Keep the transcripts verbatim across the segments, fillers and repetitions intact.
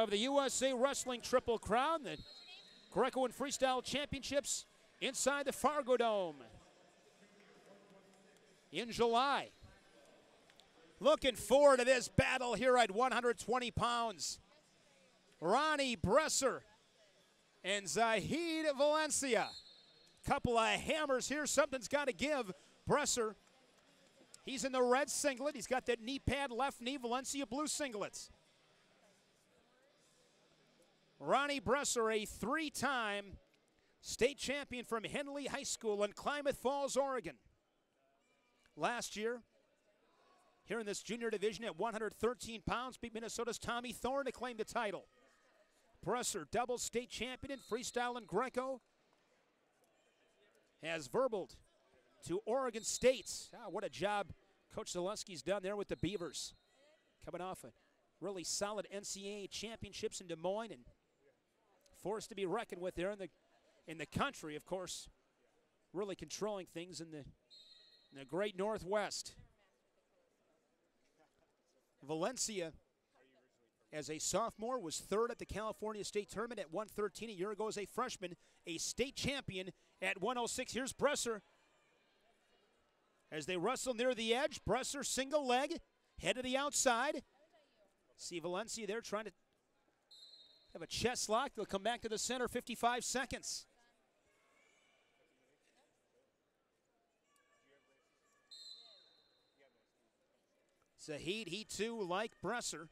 of the U S A Wrestling Triple Crown, the Greco and Freestyle Championships inside the Fargo Dome in July. Looking forward to this battle here at one hundred twenty pounds. Ronnie Bresser and Zahid Valencia. Couple of hammers here. Something's got to give. Bresser, he's in the red singlet. He's got that knee pad, left knee. Valencia, blue singlets. Ronnie Bresser, a three-time state champion from Henley High School in Klamath Falls, Oregon. Last year, here in this junior division at one hundred thirteen pounds, beat Minnesota's Tommy Thorne to claim the title. Bresser, double state champion in freestyle and Greco, has verbaled to Oregon State. Ah, what a job Coach Zaleski's done there with the Beavers. Coming off a really solid N C double A championships in Des Moines and forced to be reckoned with there in the in the country, of course, really controlling things in the, in the great Northwest. Valencia, as a sophomore, was third at the California State Tournament at one thirteen. A year ago as a freshman, a state champion at one oh six. Here's Bresser. As they wrestle near the edge, Bresser single leg, head to the outside. See Valencia there trying to have a chest lock. They'll come back to the center, fifty-five seconds. Zahid, he too, like Bresser,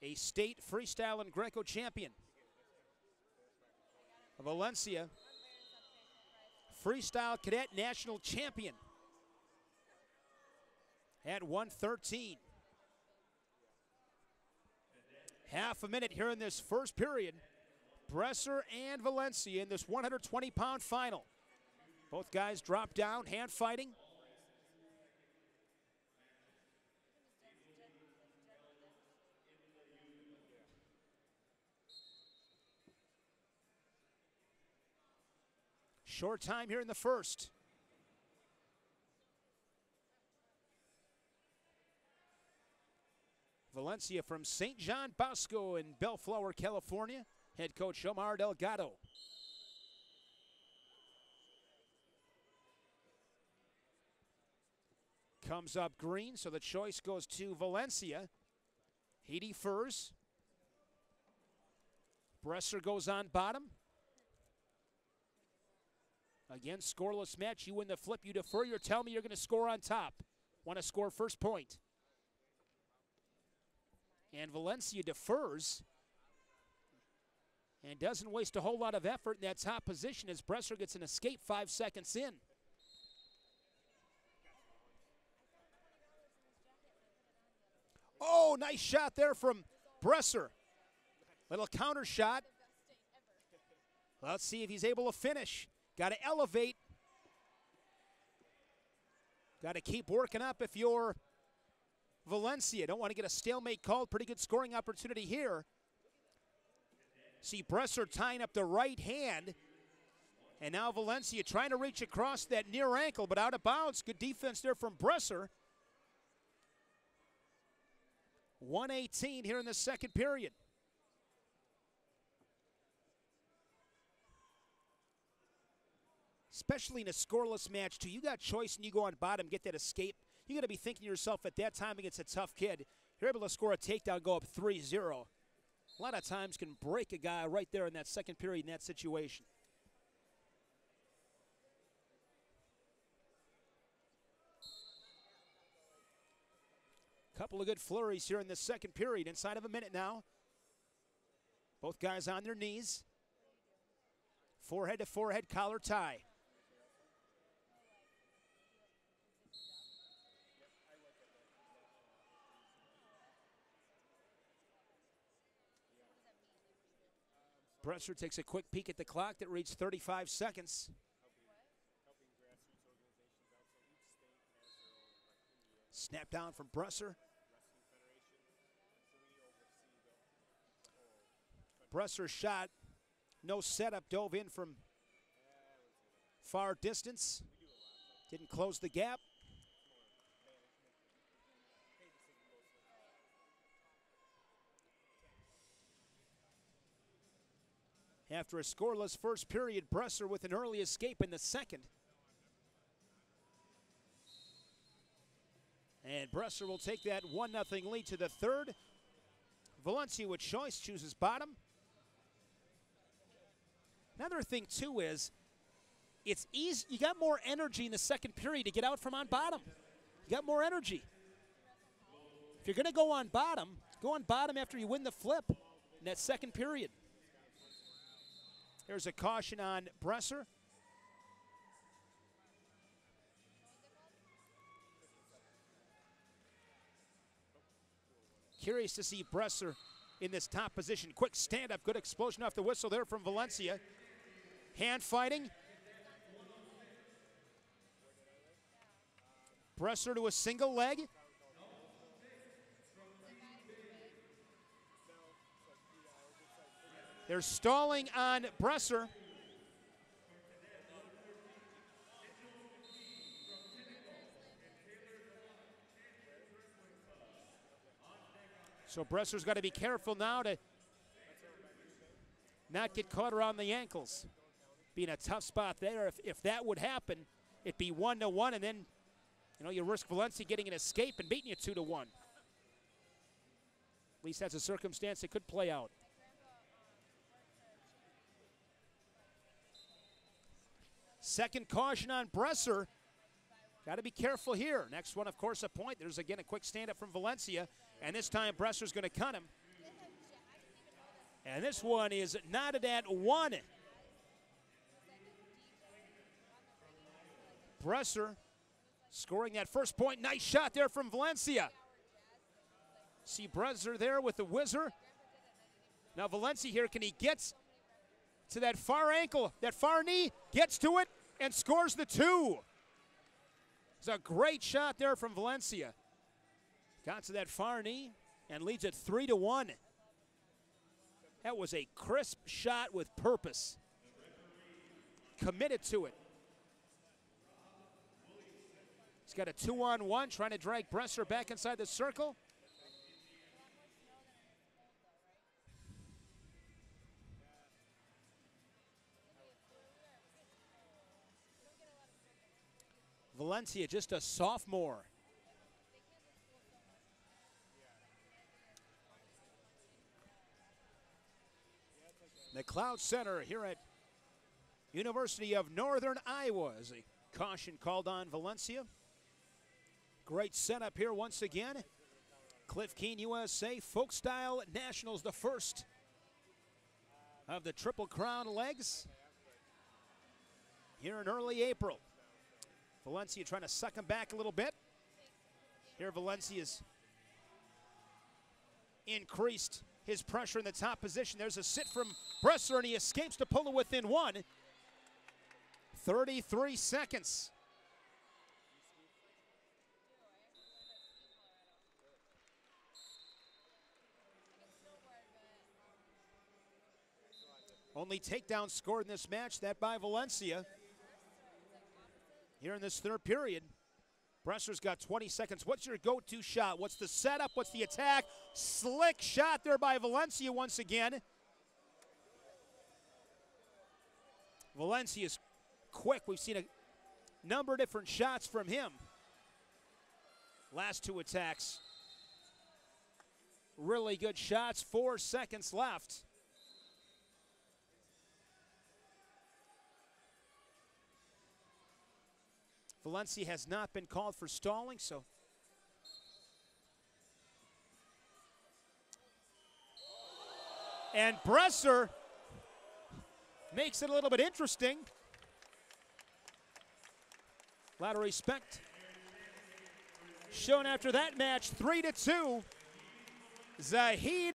a state freestyle and Greco champion. Valencia, freestyle cadet national champion at one thirteen. Half a minute here in this first period. Bresser and Valencia in this one hundred twenty pound final. Both guys drop down, hand fighting. Short time here in the first. Valencia from Saint John Bosco in Bellflower, California. Head coach Omar Delgado. Comes up green, so the choice goes to Valencia. He defers. Bresser goes on bottom. Again, scoreless match. You win the flip, you defer, you tell me you're going to score on top. Want to score first point. And Valencia defers and doesn't waste a whole lot of effort in that top position as Bresser gets an escape five seconds in. Oh, nice shot there from Bresser. Little counter shot. Let's see if he's able to finish. Got to elevate. Got to keep working up if you're Valencia. Don't want to get a stalemate called. Pretty good scoring opportunity here. See Bresser tying up the right hand. And now Valencia trying to reach across that near ankle, but out of bounds. Good defense there from Bresser. one eighteen here in the second period. Especially in a scoreless match, too. You got choice and you go on bottom, get that escape. You're going to be thinking to yourself at that time against a tough kid, you're able to score a takedown, go up three zero. A lot of times can break a guy right there in that second period in that situation. Couple of good flurries here in the second period. Inside of a minute now. Both guys on their knees. Forehead to forehead, collar tie. Bresser takes a quick peek at the clock that reads thirty-five seconds. Snap down from Bresser. Bresser's shot, no setup, dove in from far distance. Didn't close the gap. After a scoreless first period, Bresser with an early escape in the second. And Bresser will take that one nothing lead to the third. Valencia with choice, chooses bottom. Another thing, too, is it's easy. You got more energy in the second period to get out from on bottom. You got more energy. If you're going to go on bottom, go on bottom after you win the flip in that second period. There's a caution on Bresser. Curious to see Bresser in this top position. Quick stand-up, good explosion off the whistle there from Valencia. Hand fighting. Bresser to a single leg. They're stalling on Bresser. So Bresser's got to be careful now to not get caught around the ankles. Be in a tough spot there. If, if that would happen, it'd be one to one, and then you know you risk Valencia getting an escape and beating you two to one. At least that's a circumstance that could play out. Second caution on Bresser. Got to be careful here. Next one, of course, a point. There's again a quick stand-up from Valencia, and this time Bresser's going to cut him. And this one is knotted at one. Bresser scoring that first point. Nice shot there from Valencia. See Bresser there with the whizzer. Now Valencia here, can he get to that far ankle, that far knee, gets to it, and scores the two. It's a great shot there from Valencia. Got to that far knee and leads it three to one. That was a crisp shot with purpose. Committed to it. He's got a two-on-one, trying to drag Bresser back inside the circle. Valencia, just a sophomore. McLeod Center here at University of Northern Iowa as a caution called on Valencia. Great setup here once again. Cliff Keen, U S A Folkstyle Nationals, the first of the Triple Crown legs here in early April. Valencia trying to suck him back a little bit. Here Valencia's increased his pressure in the top position. There's a sit from Bresser, and he escapes to pull it within one. thirty-three seconds. Only takedown scored in this match, that by Valencia. Here in this third period, Bresser's got twenty seconds. What's your go-to shot? What's the setup? What's the attack? Slick shot there by Valencia once again. Valencia's quick. We've seen a number of different shots from him. Last two attacks. Really good shots. Four seconds left. Valencia has not been called for stalling, so and Bresser makes it a little bit interesting. A lot of respect shown after that match, three to two. Zahid